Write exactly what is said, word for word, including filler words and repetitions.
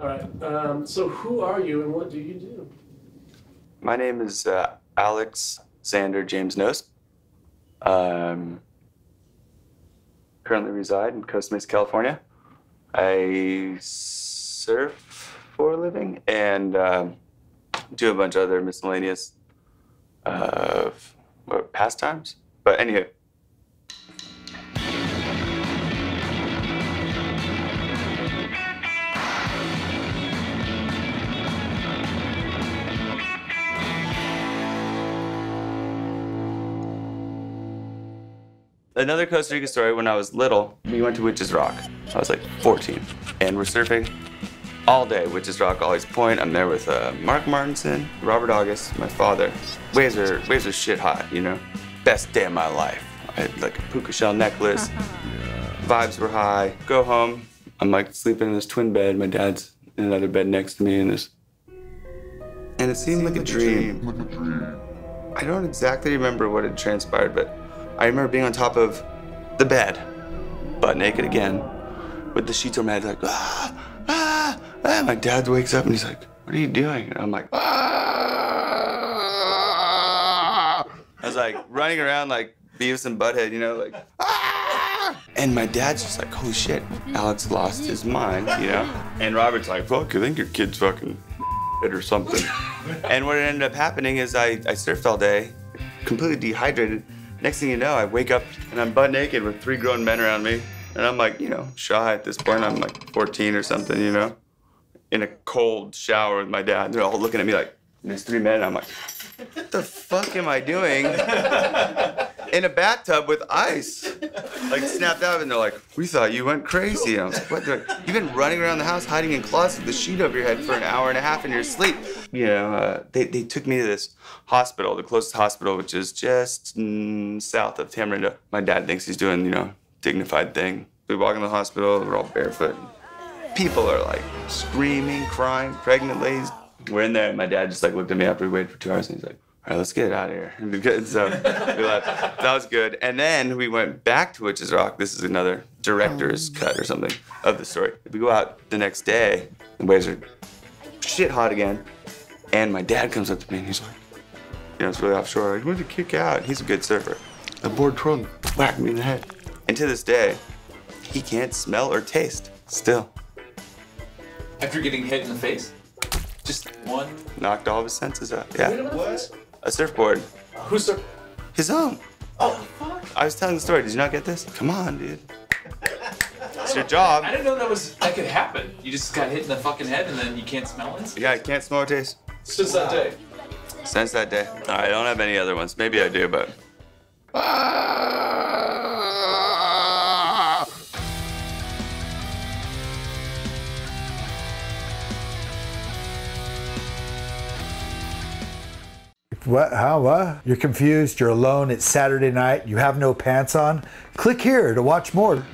All right. Um, so who are you and what do you do? My name is uh, Alex Xander James Knost. Um, currently reside in Costa Mesa, California. I surf for a living and um, do a bunch of other miscellaneous uh, pastimes. But anyway. Another Costa Rica story, when I was little, we went to Witch's Rock. I was like fourteen, and we're surfing all day. Witch's Rock, Ollie's Point. I'm there with uh, Mark Martinson, Robert August, my father. Waves are, waves are shit hot, you know? Best day of my life. I had like a puka shell necklace. Vibes were high. Go home. I'm like sleeping in this twin bed. My dad's in another bed next to me in this. And it seemed like a dream. Like a dream. I don't exactly remember what had transpired, but I remember being on top of the bed, butt naked again, with the sheets on my head, like, ah, ah, ah. My dad wakes up and he's like, what are you doing? And I'm like, ah. I was like running around like Beavis and Butthead, you know, like, ah. And my dad's just like, holy shit, Alex lost his mind, you know? And Robert's like, fuck, I think your kid's fucking it or something. And what ended up happening is I, I surfed all day, completely dehydrated. Next thing you know, I wake up and I'm butt naked with three grown men around me. And I'm like, you know, shy at this point. I'm like fourteen or something, you know, in a cold shower with my dad. They're all looking at me like, there's three men. And I'm like, what the fuck am I doing in a bathtub with ice? Like snapped out and they're like, we thought you went crazy. And I was like, what? They're like, you've been running around the house hiding in closets with a sheet over your head for an hour and a half in your sleep. You know, uh, they, they took me to this hospital, the closest hospital, which is just mm, south of Tamarinda. My dad thinks he's doing, you know, dignified thing. We walk in the hospital, we're all barefoot. People are like screaming, crying, pregnant ladies. We're in there, and my dad just like looked at me after we waited for two hours, and he's like, all right, let's get it out of here. And so we left. That was good. And then we went back to Witch's Rock. This is another director's cut or something of the story. We go out the next day, the waves are shit hot again. And my dad comes up to me and he's like, you know, it's really offshore. Like, where'd you kick out? He's a good surfer. The board twirled, whacked me in the head. And to this day, he can't smell or taste still. After getting hit in the face? Just one? Knocked all of his senses out. Yeah. What? A surfboard. Who's surf? His own. Oh, fuck. I was telling the story. Did you not get this? Come on, dude. It's your job. I didn't know that was that could happen. You just got hit in the fucking head and then you can't smell it? Yeah, I can't smell or taste. Since wow. that day. Since that day. All right, I don't have any other ones. Maybe I do, but. Ah! What? How? What? You're confused. You're alone. It's Saturday night. You have no pants on. Click here to watch more.